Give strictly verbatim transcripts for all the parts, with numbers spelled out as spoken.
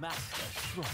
master shrug.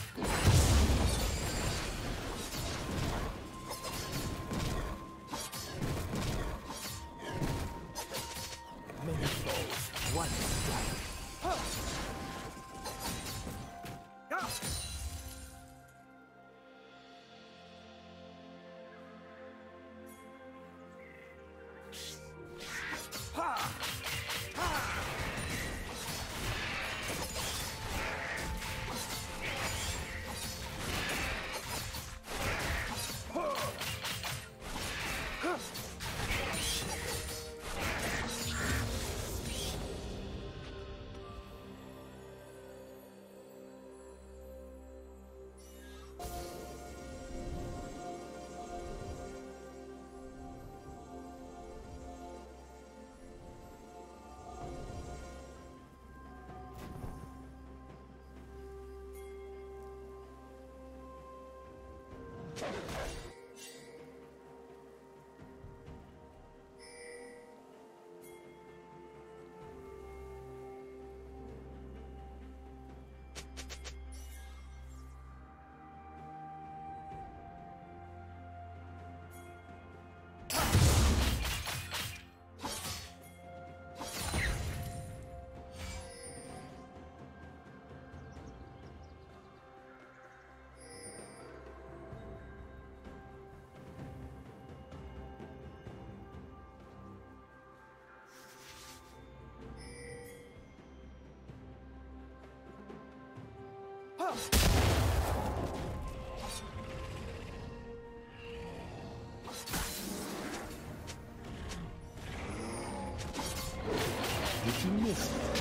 Did you miss it?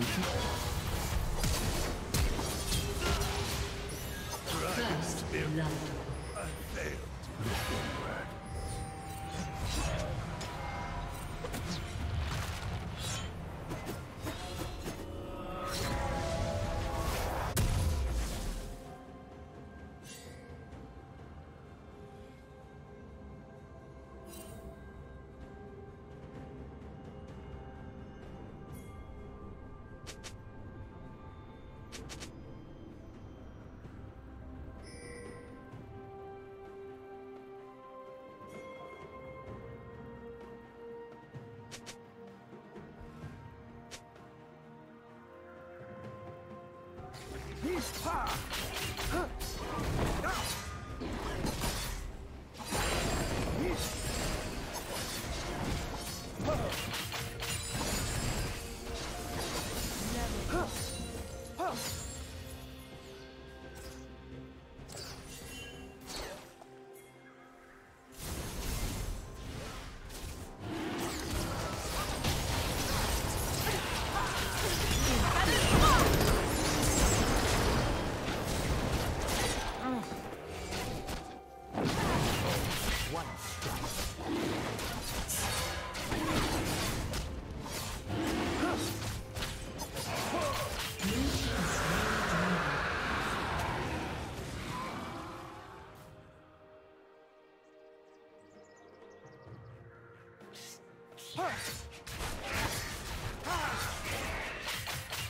First blood.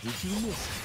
Did you miss it?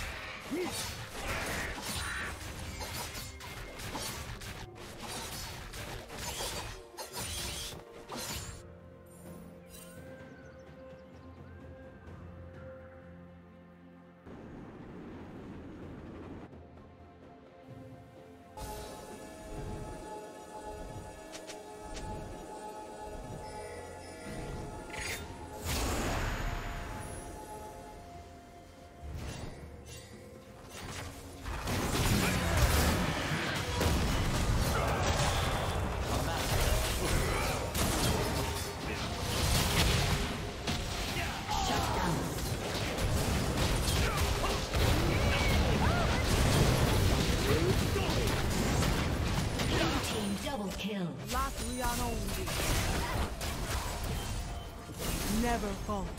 Never falter.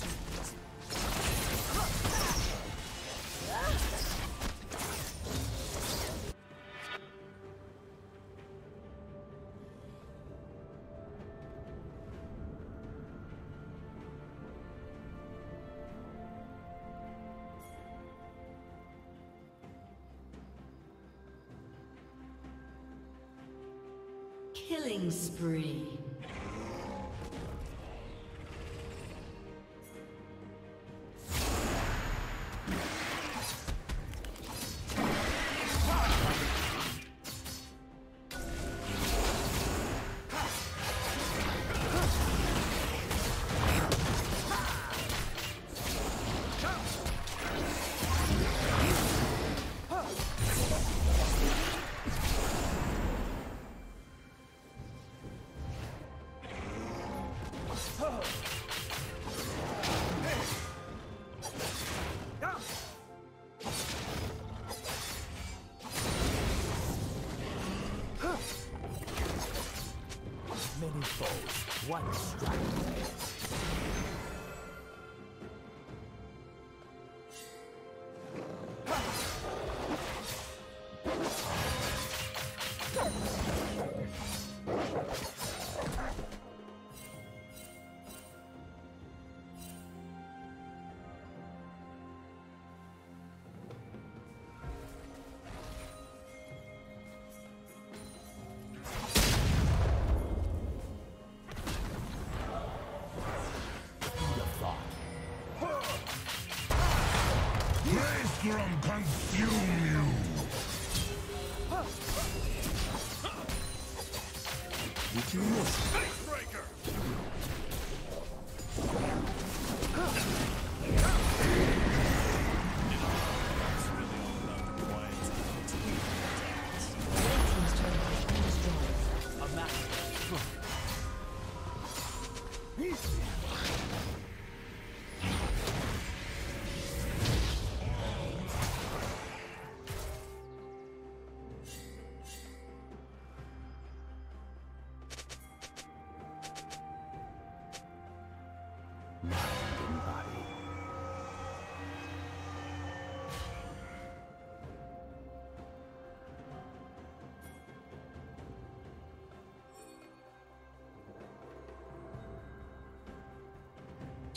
Killing spree. One strike. Peace.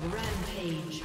Rampage.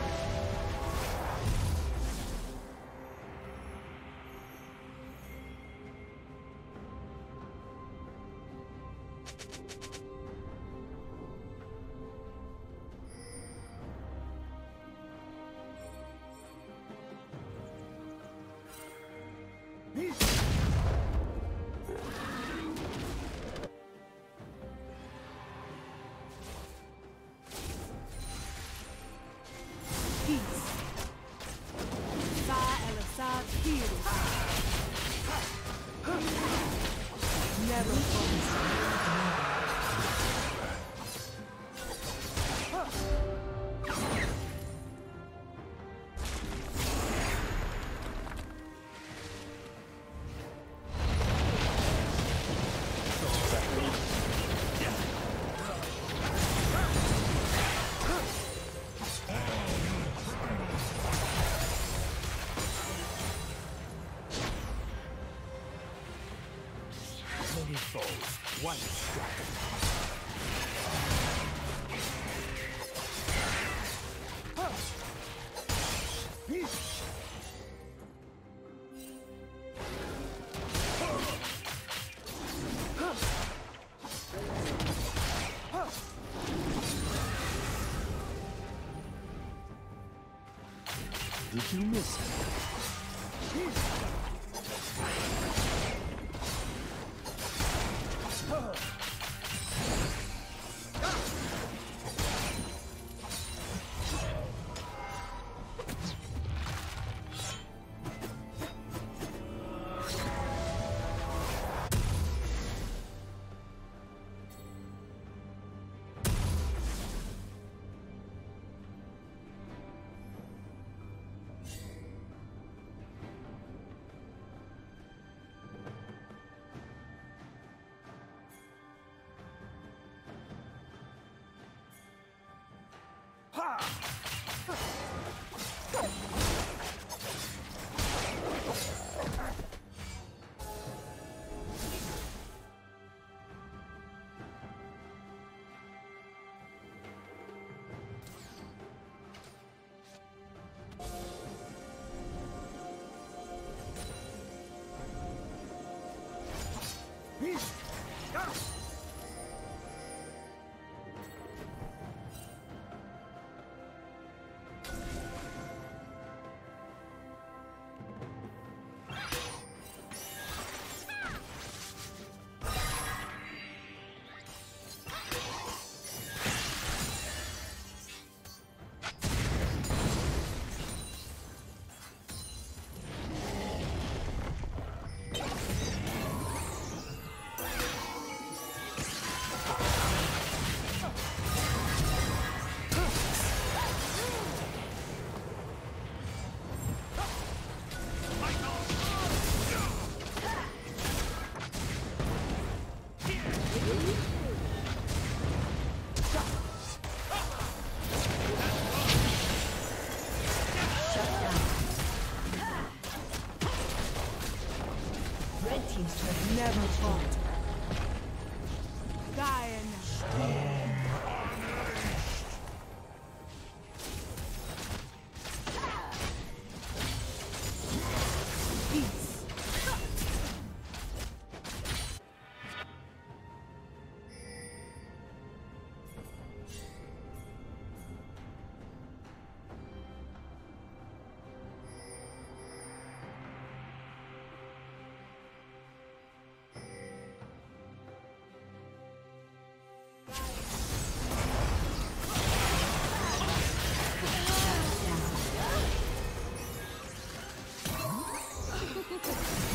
One did you miss it?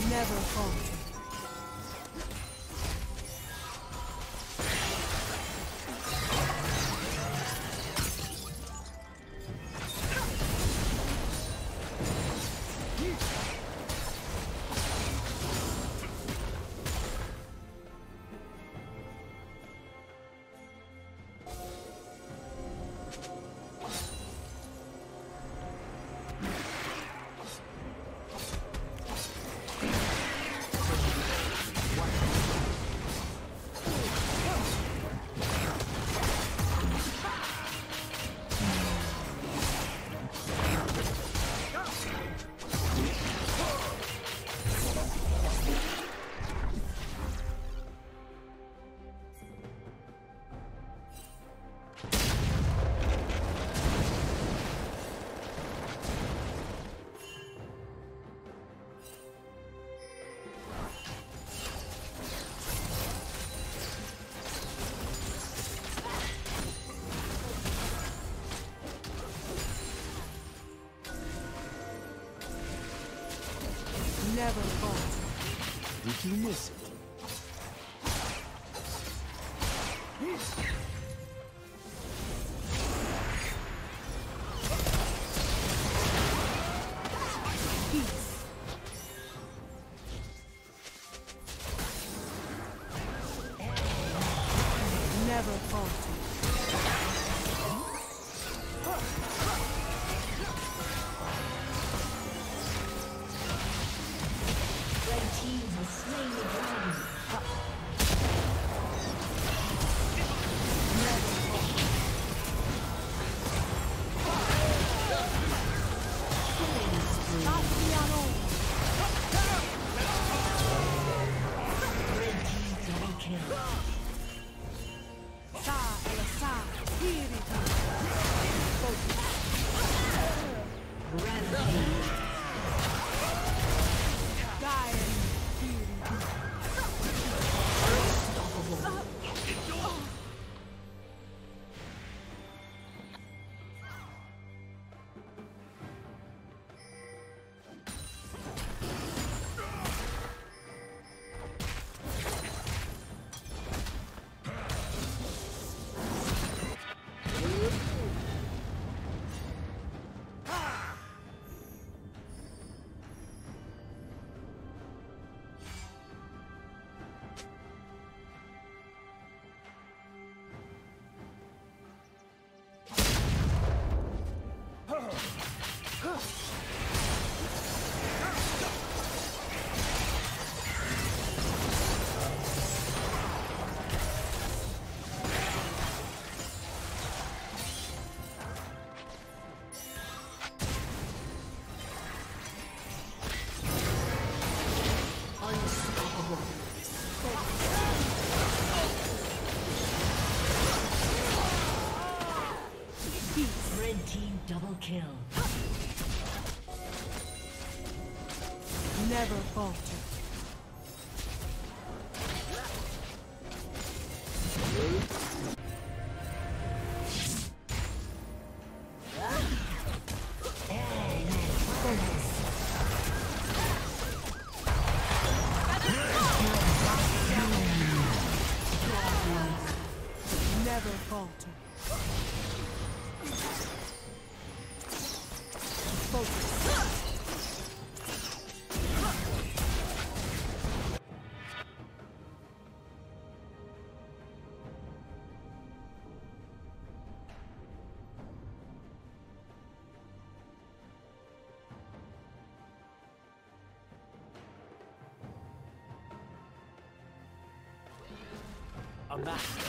Never fought. Never falter. Did you miss it? Kill. Never falter. Never falter. A master.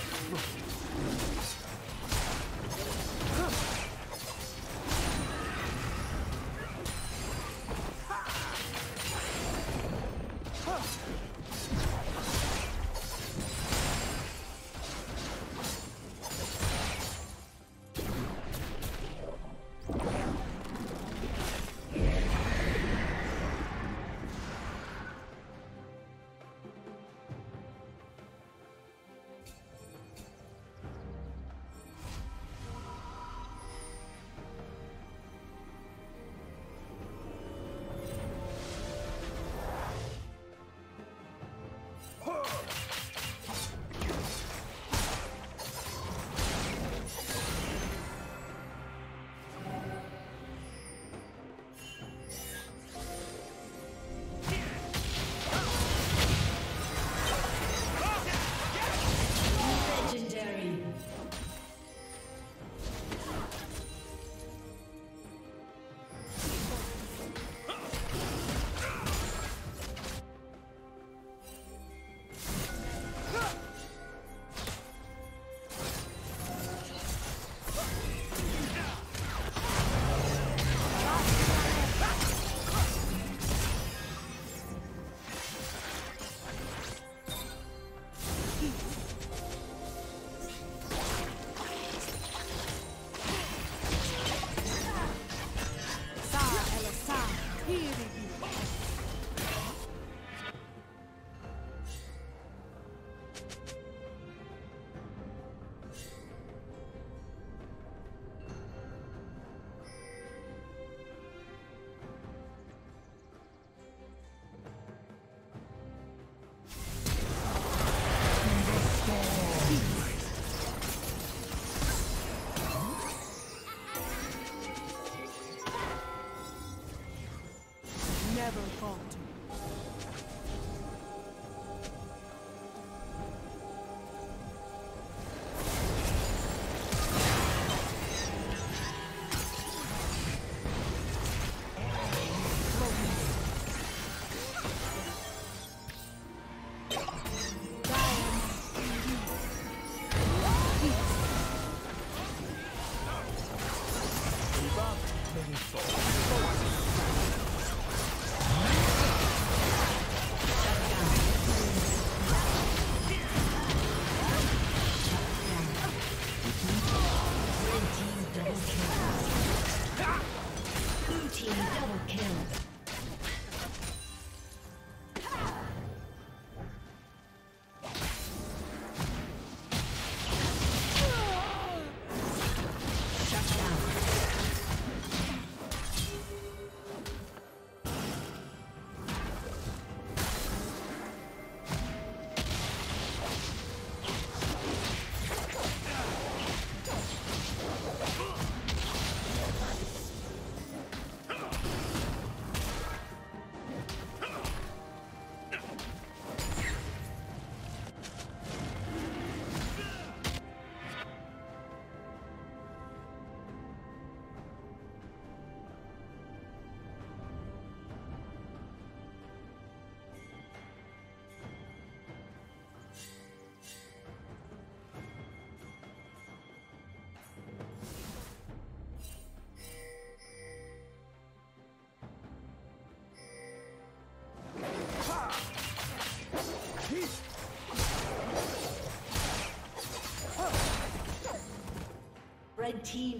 Red team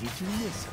Did you miss her?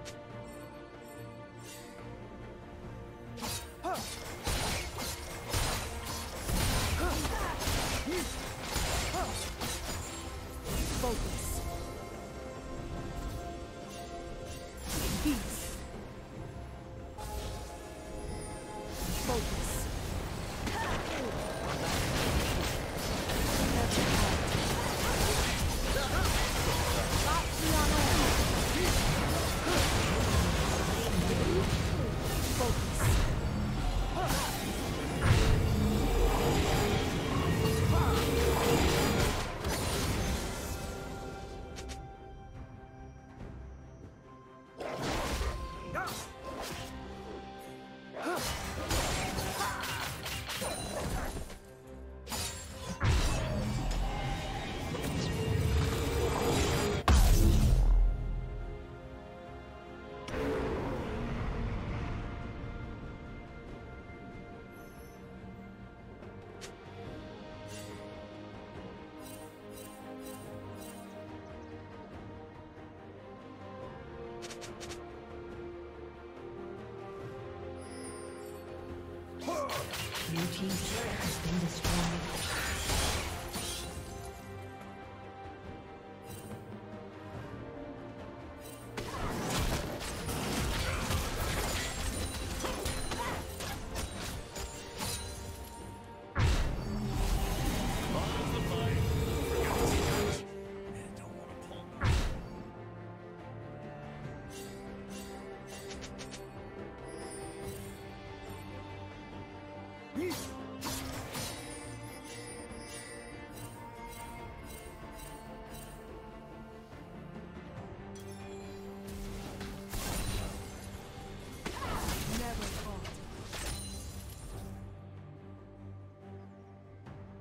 Blue team's turret has been destroyed.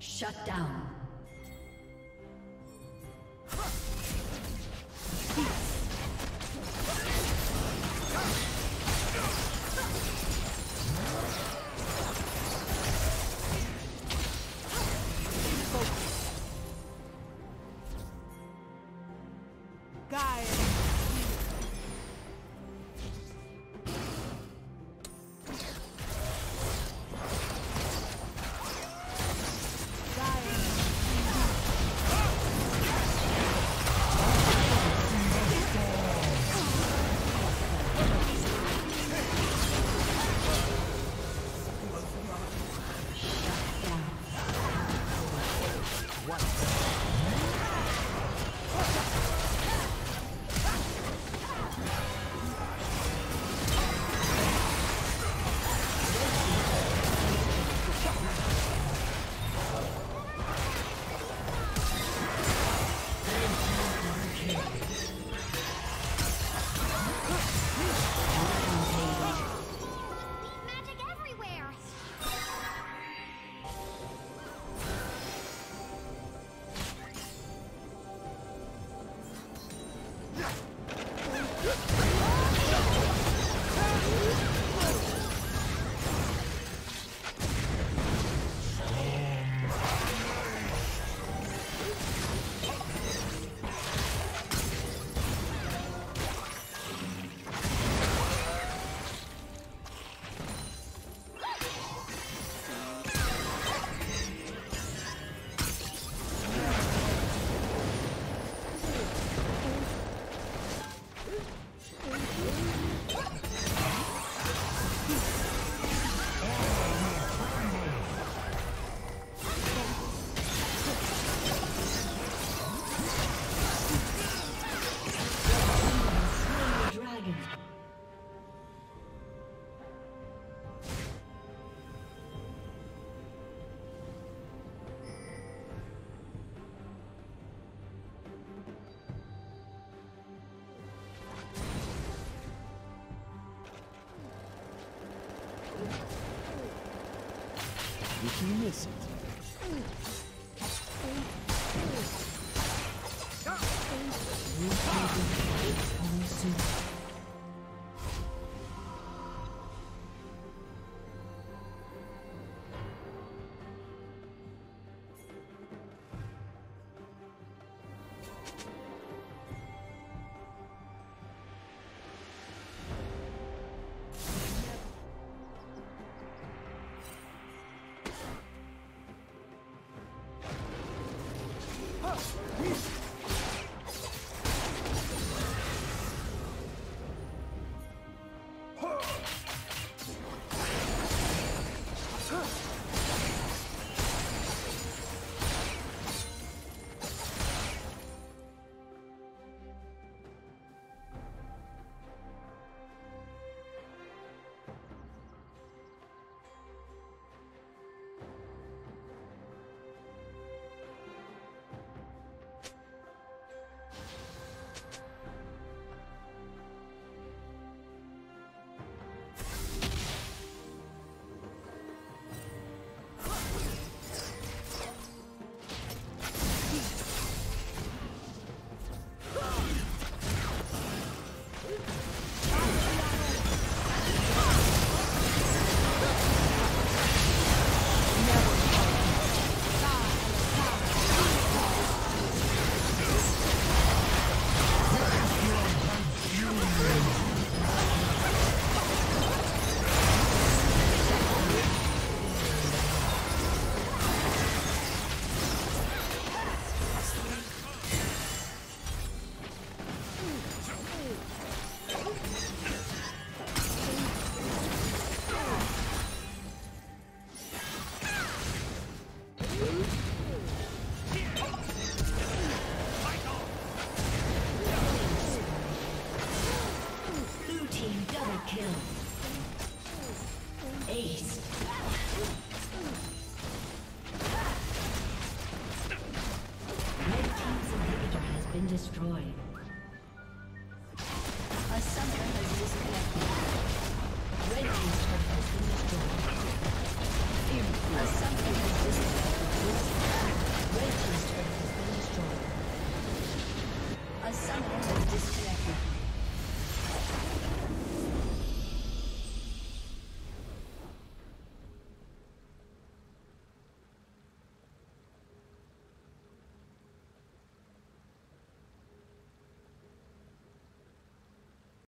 Shut down. Dying. You miss it. We'll